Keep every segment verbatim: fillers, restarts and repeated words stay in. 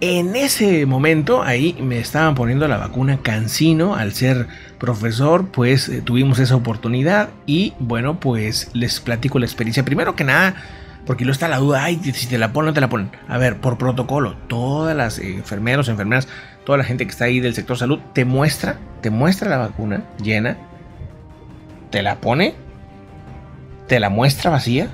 En ese momento ahí me estaban poniendo la vacuna CanSino. Al ser profesor, pues eh, tuvimos esa oportunidad y bueno, pues les platico la experiencia. Primero que nada, porque luego está la duda, ay, si te la ponen, no te la ponen. A ver, por protocolo, todas las eh, enfermeros, enfermeras, toda la gente que está ahí del sector salud, te muestra, te muestra la vacuna llena, te la pone, te la muestra vacía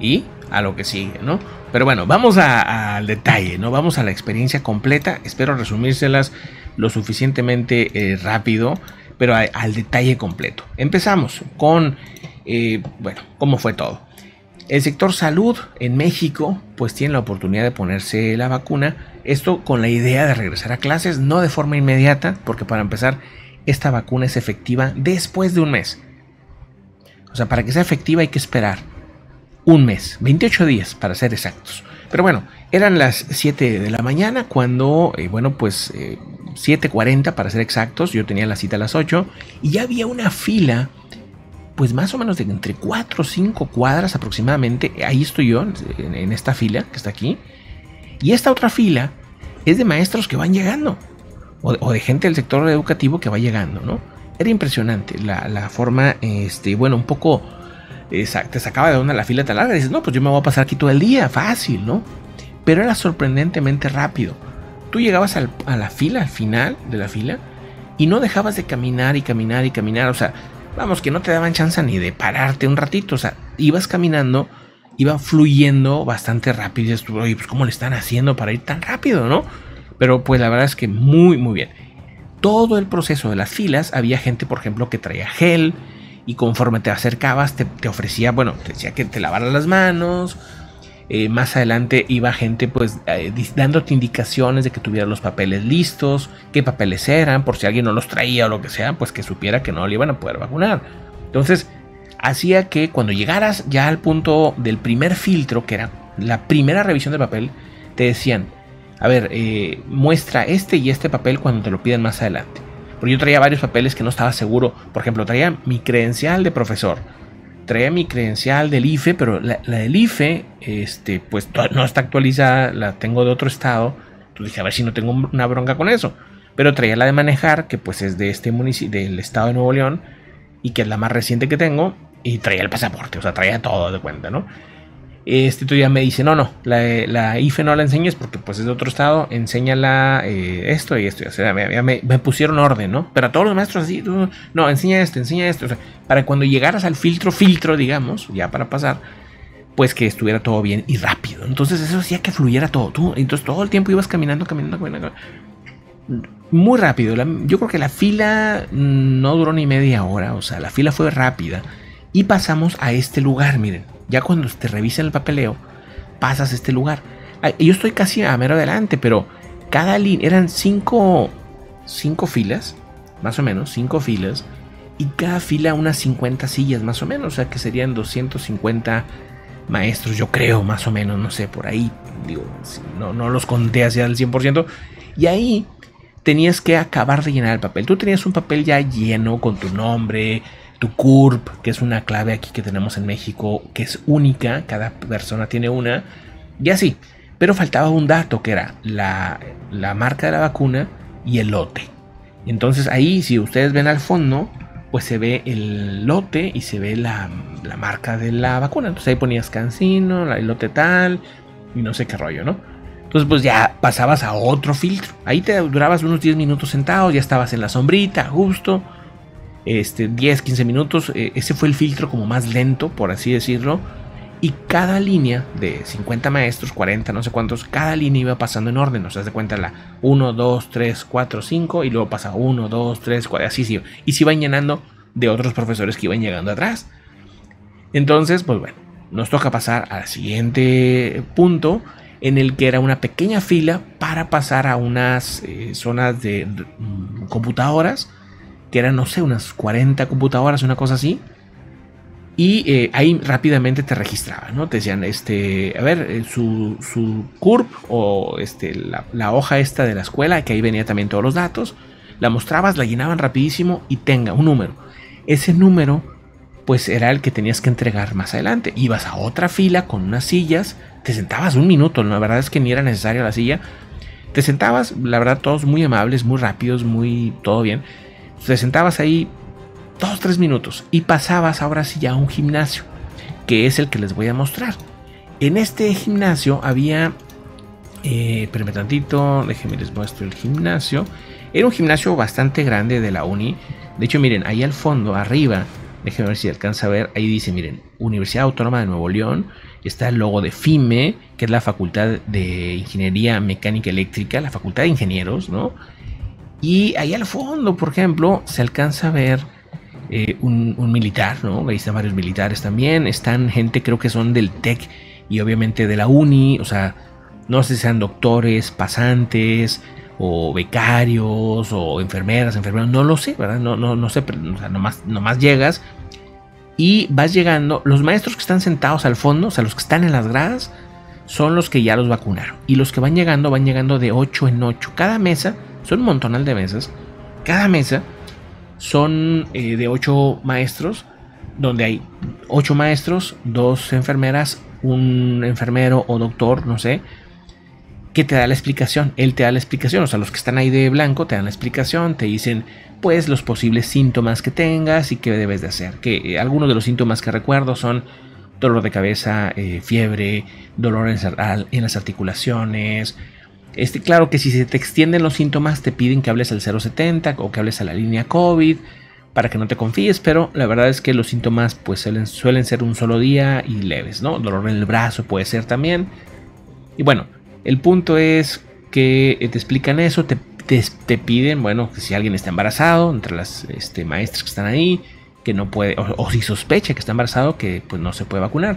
y a lo que sigue, ¿no? Pero bueno, vamos a, al detalle, ¿no? Vamos a la experiencia completa. Espero resumírselas lo suficientemente eh, rápido, pero a, al detalle completo. Empezamos con, eh, bueno, cómo fue todo. El sector salud en México, pues tiene la oportunidad de ponerse la vacuna. Esto con la idea de regresar a clases, no de forma inmediata, porque para empezar, esta vacuna es efectiva después de un mes. O sea, para que sea efectiva hay que esperar un mes, veintiocho días para ser exactos. Pero bueno, eran las siete de la mañana cuando, eh, bueno, pues eh, siete cuarenta para ser exactos. Yo tenía la cita a las ocho y ya había una fila, pues más o menos de entre cuatro o cinco cuadras aproximadamente. Ahí estoy yo, en, en esta fila que está aquí. Y esta otra fila es de maestros que van llegando, o, o de gente del sector educativo que va llegando, ¿no? Era impresionante la, la forma, este, bueno, un poco... te sacaba de una la fila tan larga y dices, no, pues yo me voy a pasar aquí todo el día, fácil, ¿no? Pero era sorprendentemente rápido. Tú llegabas al, a la fila, al final de la fila, y no dejabas de caminar y caminar y caminar. O sea, vamos, que no te daban chance ni de pararte un ratito. O sea, ibas caminando, iba fluyendo bastante rápido. Y dices, oye, pues ¿cómo le están haciendo para ir tan rápido, no? Pero pues la verdad es que muy, muy bien. Todo el proceso de las filas, había gente, por ejemplo, que traía gel, y conforme te acercabas te, te ofrecía, bueno, te decía que te lavaras las manos. Eh, más adelante iba gente pues eh, dándote indicaciones de que tuvieras los papeles listos, qué papeles eran, por si alguien no los traía o lo que sea, pues que supiera que no le iban a poder vacunar. Entonces hacía que cuando llegaras ya al punto del primer filtro, que era la primera revisión del papel, te decían, a ver, eh, muestra este y este papel cuando te lo pidan más adelante. Porque yo traía varios papeles que no estaba seguro. Por ejemplo, traía mi credencial de profesor, traía mi credencial del I F E, pero la, la del I F E, este, pues no está actualizada, la tengo de otro estado. Entonces dije, a ver si no tengo una bronca con eso. Pero traía la de manejar, que pues es de este municipio, del estado de Nuevo León, y que es la más reciente que tengo. Y traía el pasaporte, o sea, traía todo de cuenta, ¿no? Este, tú ya me dice, no, no, la, la I F E no la enseñes porque pues es de otro estado, enséñala eh, esto y esto. O sea, me, me, me pusieron orden, ¿no? Pero a todos los maestros así, no, no enseña esto, enseña esto. O sea, para cuando llegaras al filtro, filtro, digamos, ya para pasar, pues que estuviera todo bien y rápido. Entonces eso hacía que fluyera todo. Tú, entonces todo el tiempo ibas caminando, caminando, caminando. Muy rápido. La, yo creo que la fila no duró ni media hora, o sea, la fila fue rápida. Y pasamos a este lugar, miren. Ya cuando te revisan el papeleo, pasas a este lugar. Yo estoy casi a mero adelante, pero cada línea, eran cinco, cinco filas, más o menos, cinco filas. Y cada fila unas cincuenta sillas, más o menos. O sea, que serían doscientos cincuenta maestros, yo creo, más o menos, no sé, por ahí. Digo, no, no los conté hacia el cien por ciento. Y ahí tenías que acabar de llenar el papel. Tú tenías un papel ya lleno con tu nombre, tu C U R P, que es una clave aquí que tenemos en México, que es única, cada persona tiene una, y así. Pero faltaba un dato, que era la, la marca de la vacuna y el lote. Entonces ahí, si ustedes ven al fondo, pues se ve el lote y se ve la, la marca de la vacuna. Entonces ahí ponías CanSino, el lote tal, y no sé qué rollo, ¿no? Entonces pues ya pasabas a otro filtro. Ahí te durabas unos diez minutos sentados, ya estabas en la sombrita, justo. Este, diez, quince minutos, eh, ese fue el filtro como más lento, por así decirlo. Y cada línea de cincuenta maestros, cuarenta, no sé cuántos, cada línea iba pasando en orden. O sea, se cuenta la uno, dos, tres, cuatro, cinco, y luego pasa uno, dos, tres, cuatro, así sí. Y se iban llenando de otros profesores que iban llegando atrás. Entonces, pues bueno, nos toca pasar al siguiente punto, en el que era una pequeña fila para pasar a unas eh, zonas de mm, computadoras, que eran, no sé, unas cuarenta computadoras, una cosa así. Y eh, ahí rápidamente te registraban, ¿no? Te decían, este, a ver, eh, su, su C U R P o este, la, la hoja esta de la escuela, que ahí venía también todos los datos. La mostrabas, la llenaban rapidísimo y tenga un número. Ese número, pues era el que tenías que entregar más adelante. Ibas a otra fila con unas sillas, te sentabas un minuto, la verdad es que ni era necesaria la silla. Te sentabas, la verdad, todos muy amables, muy rápidos, muy todo bien. Te sentabas ahí dos, tres minutos y pasabas ahora sí ya a un gimnasio, que es el que les voy a mostrar. En este gimnasio había, eh, espérame tantito, déjenme les muestro el gimnasio. Era un gimnasio bastante grande de la uni. De hecho, miren, ahí al fondo, arriba, déjenme ver si alcanza a ver, ahí dice, miren, Universidad Autónoma de Nuevo León. Está el logo de FIME, que es la Facultad de Ingeniería Mecánica Eléctrica, la Facultad de Ingenieros, ¿no? Y ahí al fondo, por ejemplo, se alcanza a ver eh, un, un militar, ¿no? Ahí están varios militares también, están gente, creo que son del TEC y obviamente de la uni, o sea, no sé si sean doctores, pasantes o becarios o enfermeras, enfermeros, no lo sé, ¿verdad? No, no, no sé, pero, o sea, nomás, nomás llegas y vas llegando. Los maestros que están sentados al fondo, o sea, los que están en las gradas, son los que ya los vacunaron. Y los que van llegando, van llegando de ocho en ocho. Cada mesa, son un montonal de mesas, cada mesa son eh, de ocho maestros, donde hay ocho maestros, dos enfermeras, un enfermero o doctor, no sé, que te da la explicación. Él te da la explicación, o sea, los que están ahí de blanco te dan la explicación, te dicen pues los posibles síntomas que tengas y qué debes de hacer. Que eh, algunos de los síntomas que recuerdo son dolor de cabeza, eh, fiebre, dolor en, en las articulaciones. Este, claro que si se te extienden los síntomas te piden que hables al cero setenta o que hables a la línea COVID para que no te confíes, pero la verdad es que los síntomas pues suelen, suelen ser un solo día y leves, ¿no? Dolor en el brazo puede ser también. Y bueno, el punto es que te explican eso, te, te, te piden, bueno, que si alguien está embarazado, entre las este, maestras que están ahí, que no puede, o, o si sospecha que está embarazado, que pues no se puede vacunar.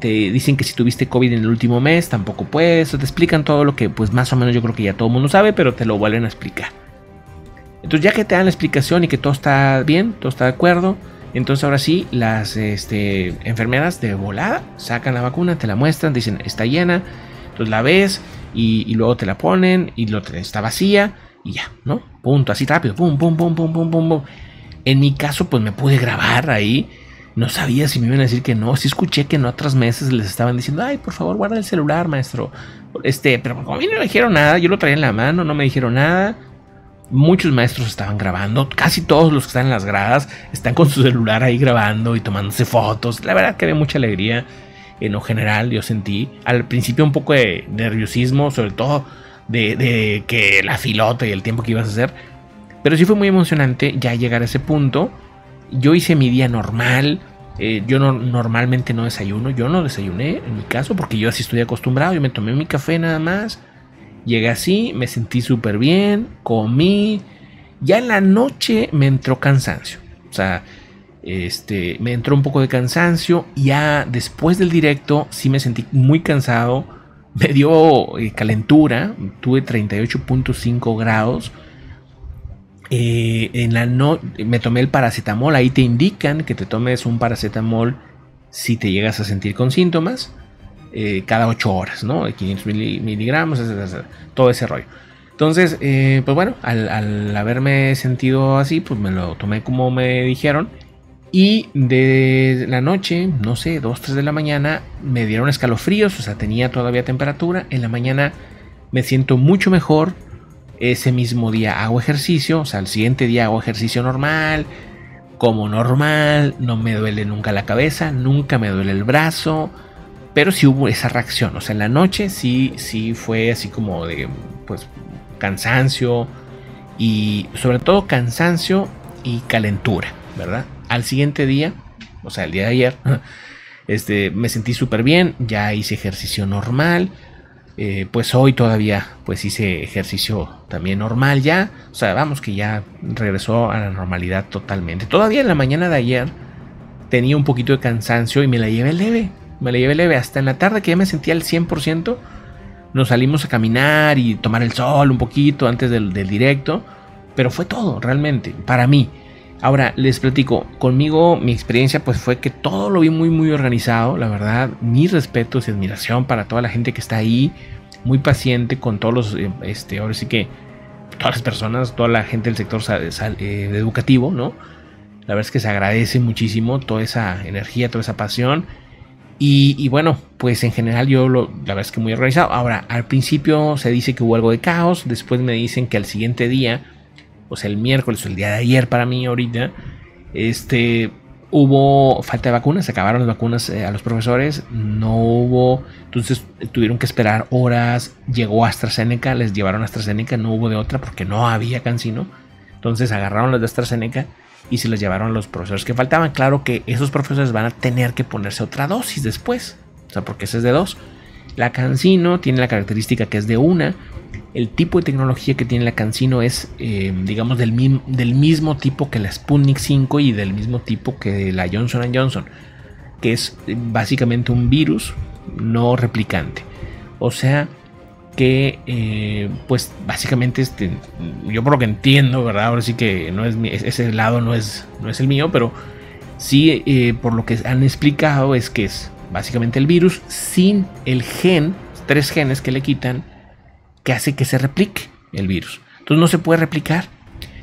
Te dicen que si tuviste COVID en el último mes, tampoco puedes. Te explican todo lo que pues más o menos yo creo que ya todo el mundo sabe, pero te lo vuelven a explicar. Entonces ya que te dan la explicación y que todo está bien, todo está de acuerdo, entonces ahora sí las este, enfermeras de volada sacan la vacuna, te la muestran, te dicen está llena. Entonces la ves y, y luego te la ponen y lo, está vacía y ya, ¿no? Punto, así rápido, pum, pum, pum, pum, pum, pum, pum. En mi caso, pues me pude grabar ahí. No sabía si me iban a decir que no. Sí escuché que en otras meses les estaban diciendo, ay, por favor, guarda el celular, maestro. Este, pero como a mí no me dijeron nada, yo lo traía en la mano, no me dijeron nada. Muchos maestros estaban grabando, casi todos los que están en las gradas están con su celular ahí grabando y tomándose fotos. La verdad que había mucha alegría. En lo general yo sentí al principio un poco de nerviosismo, sobre todo de, de que la filota y el tiempo que ibas a hacer, pero sí fue muy emocionante ya llegar a ese punto. Yo hice mi día normal, eh, yo no, normalmente no desayuno, yo no desayuné en mi caso porque yo así estoy acostumbrado, yo me tomé mi café nada más, llegué así, me sentí súper bien, comí, ya en la noche me entró cansancio, o sea... Este, me entró un poco de cansancio. Ya después del directo sí me sentí muy cansado. Me dio eh, calentura. Tuve treinta y ocho punto cinco grados. eh, En la noche me tomé el paracetamol. Ahí te indican que te tomes un paracetamol si te llegas a sentir con síntomas, eh, cada ocho horas, ¿no? quinientos miligramos, todo ese rollo. Entonces, eh, pues bueno, al, al haberme sentido así, pues me lo tomé como me dijeron. Y de la noche, no sé, dos, tres de la mañana, me dieron escalofríos, o sea, tenía todavía temperatura. En la mañana me siento mucho mejor. Ese mismo día hago ejercicio, o sea, al siguiente día hago ejercicio normal, como normal, no me duele nunca la cabeza, nunca me duele el brazo, pero sí hubo esa reacción. O sea, en la noche sí, sí fue así como de, pues, cansancio y sobre todo cansancio y calentura, ¿verdad? Al siguiente día, o sea, el día de ayer, este, me sentí súper bien, ya hice ejercicio normal, eh, pues hoy todavía pues hice ejercicio también normal ya, o sea, vamos que ya regresó a la normalidad totalmente. Todavía en la mañana de ayer tenía un poquito de cansancio y me la llevé leve, me la llevé leve hasta en la tarde que ya me sentía al cien por ciento, nos salimos a caminar y tomar el sol un poquito antes del, del directo, pero fue todo realmente para mí. Ahora les platico, conmigo mi experiencia pues fue que todo lo vi muy muy organizado, la verdad, mis respetos y admiración para toda la gente que está ahí, muy paciente con todos los, este, ahora sí que todas las personas, toda la gente del sector sal, sal, eh, educativo, ¿no? La verdad es que se agradece muchísimo toda esa energía, toda esa pasión Y, y bueno, pues en general yo lo, la verdad es que muy organizado. Ahora, al principio se dice que hubo algo de caos, después me dicen que al siguiente día, o sea, el miércoles o el día de ayer para mí ahorita, este... hubo falta de vacunas, se acabaron las vacunas eh, a los profesores, no hubo, entonces tuvieron que esperar horas, llegó AstraZeneca, les llevaron AstraZeneca, no hubo de otra porque no había CanSino, entonces agarraron las de AstraZeneca y se las llevaron a los profesores que faltaban. Claro que esos profesores van a tener que ponerse otra dosis después, o sea, porque esa es de dos. La CanSino tiene la característica que es de una, el tipo de tecnología que tiene la CanSino es, eh, digamos, del, mi del mismo tipo que la Sputnik cinco y del mismo tipo que la Johnson and Johnson, que es eh, básicamente un virus no replicante. O sea que, eh, pues básicamente, este, yo por lo que entiendo, ¿verdad? Ahora sí que no es mi, ese lado no es, no es el mío, pero sí, eh, por lo que han explicado es que es básicamente el virus sin el gen, tres genes que le quitan, que hace que se replique el virus. Entonces no se puede replicar,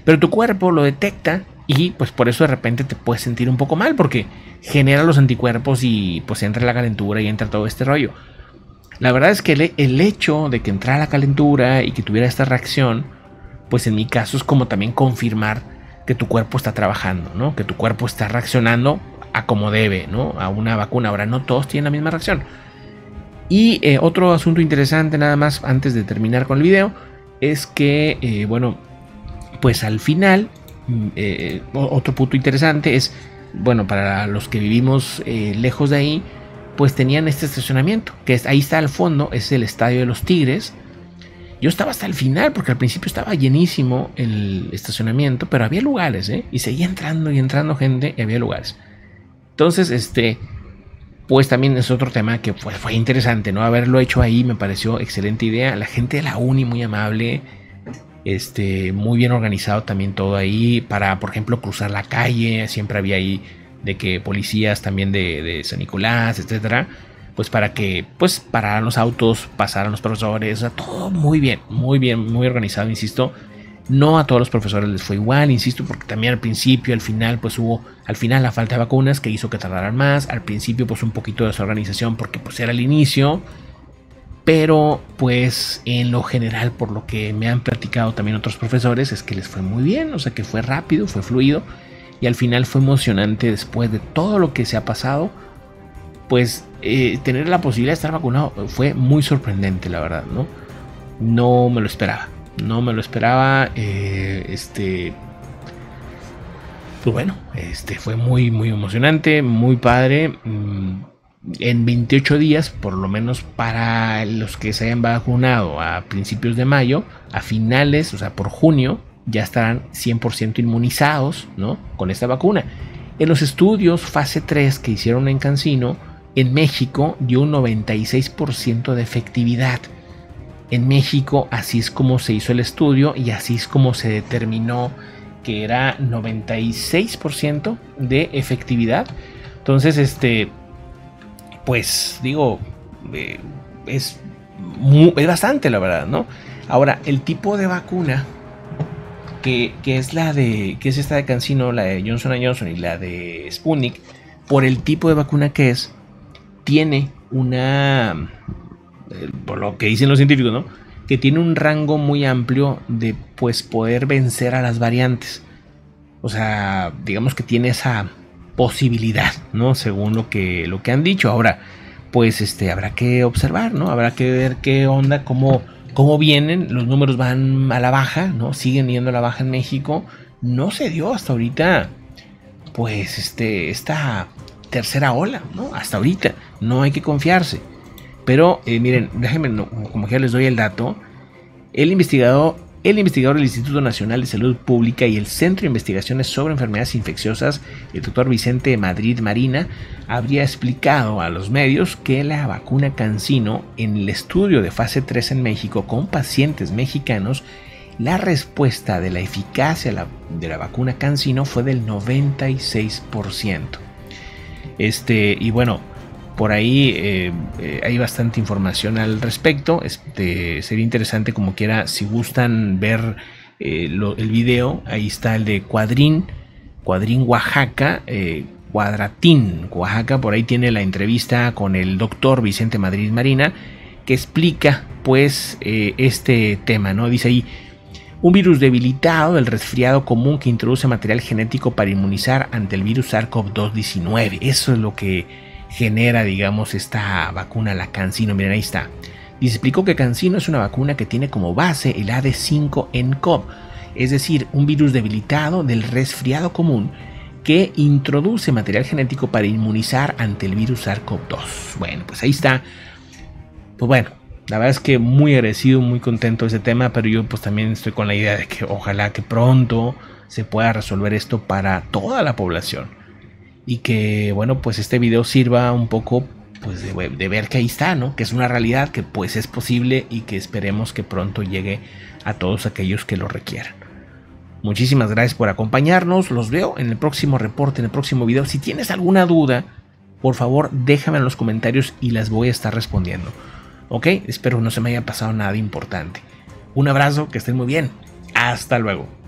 pero tu cuerpo lo detecta y pues por eso de repente te puedes sentir un poco mal porque genera los anticuerpos y pues entra la calentura y entra todo este rollo. La verdad es que el, el hecho de que entrara la calentura y que tuviera esta reacción, pues en mi caso es como también confirmar que tu cuerpo está trabajando, ¿no? Que tu cuerpo está reaccionando a como debe, ¿no? A una vacuna. Ahora no todos tienen la misma reacción. Y eh, otro asunto interesante nada más antes de terminar con el video es que, eh, bueno, pues al final, eh, otro punto interesante es, bueno, para los que vivimos eh, lejos de ahí, pues tenían este estacionamiento, que es, ahí está al fondo, es el Estadio de los Tigres. Yo estaba hasta el final porque al principio estaba llenísimo el estacionamiento, pero había lugares, ¿eh? Y seguía entrando y entrando gente y había lugares. Entonces, este... pues también es otro tema que pues, fue interesante, ¿no? Haberlo hecho ahí me pareció excelente idea. La gente de la uni muy amable, este, muy bien organizado también todo ahí para, por ejemplo, cruzar la calle. Siempre había ahí de que policías también de, de San Nicolás, etcétera, pues para que pues pararan los autos, pasaran los profesores, o sea, todo muy bien, muy bien, muy organizado, insisto. No a todos los profesores les fue igual, insisto, porque también al principio, al final, pues hubo, al final la falta de vacunas que hizo que tardaran más. Al principio, pues un poquito de desorganización porque pues era el inicio. Pero, pues, en lo general, por lo que me han platicado también otros profesores, es que les fue muy bien. O sea, que fue rápido, fue fluido. Y al final fue emocionante después de todo lo que se ha pasado. Pues, eh, tener la posibilidad de estar vacunado fue muy sorprendente, la verdad, ¿no? No me lo esperaba. No me lo esperaba, eh, este, pues bueno, este fue muy, muy emocionante, muy padre. En veintiocho días, por lo menos para los que se hayan vacunado a principios de mayo, a finales, o sea, por junio, ya estarán cien por ciento inmunizados, ¿no? Con esta vacuna. En los estudios fase tres que hicieron en CanSino, en México dio un noventa y seis por ciento de efectividad. En México así es como se hizo el estudio y así es como se determinó que era noventa y seis por ciento de efectividad. Entonces, este, pues digo, eh, es, muy, es bastante la verdad, ¿no? Ahora, el tipo de vacuna que, que es la de, que es esta de CanSino, la de Johnson and Johnson y la de Sputnik, por el tipo de vacuna que es, tiene una... por lo que dicen los científicos, ¿no? Que tiene un rango muy amplio de pues poder vencer a las variantes. O sea, digamos que tiene esa posibilidad, ¿no? Según lo que, lo que han dicho. Ahora, pues este, habrá que observar, ¿no? Habrá que ver qué onda, cómo, cómo vienen. Los números van a la baja, ¿no? Siguen yendo a la baja en México. No se dio hasta ahorita, pues este, esta tercera ola, ¿no? Hasta ahorita. No hay que confiarse. Pero eh, miren, déjenme, no, como ya les doy el dato, el investigador, el investigador del Instituto Nacional de Salud Pública y el Centro de Investigaciones sobre Enfermedades Infecciosas, el doctor Vicente de Madrid Marina, habría explicado a los medios que la vacuna CanSino en el estudio de fase tres en México con pacientes mexicanos, la respuesta de la eficacia de la, de la vacuna CanSino fue del noventa y seis por ciento. Este, y bueno... por ahí eh, eh, hay bastante información al respecto. Este, sería interesante como quiera, si gustan ver eh, lo, el video, ahí está el de Cuadrín, Cuadrín Oaxaca, eh, Cuadrín Oaxaca. Por ahí tiene la entrevista con el doctor Vicente Madrid Marina, que explica pues eh, este tema, ¿no? Dice ahí: un virus debilitado del resfriado común que introduce material genético para inmunizar ante el virus SARS CoV dos diecinueve. Eso es lo que genera, digamos, esta vacuna, la CanSino. Miren, ahí está. Y se explicó que CanSino es una vacuna que tiene como base el A D cinco ene cov, es decir, un virus debilitado del resfriado común que introduce material genético para inmunizar ante el virus SARS CoV dos. Bueno, pues ahí está. Pues bueno, la verdad es que muy agradecido, muy contento de este tema, pero yo pues también estoy con la idea de que ojalá que pronto se pueda resolver esto para toda la población. Y que, bueno, pues este video sirva un poco pues de, de ver que ahí está, ¿no? Que es una realidad, que pues es posible y que esperemos que pronto llegue a todos aquellos que lo requieran. Muchísimas gracias por acompañarnos. Los veo en el próximo reporte, en el próximo video. Si tienes alguna duda, por favor, déjame en los comentarios y las voy a estar respondiendo. ¿Ok? Espero no se me haya pasado nada importante. Un abrazo, que estén muy bien. Hasta luego.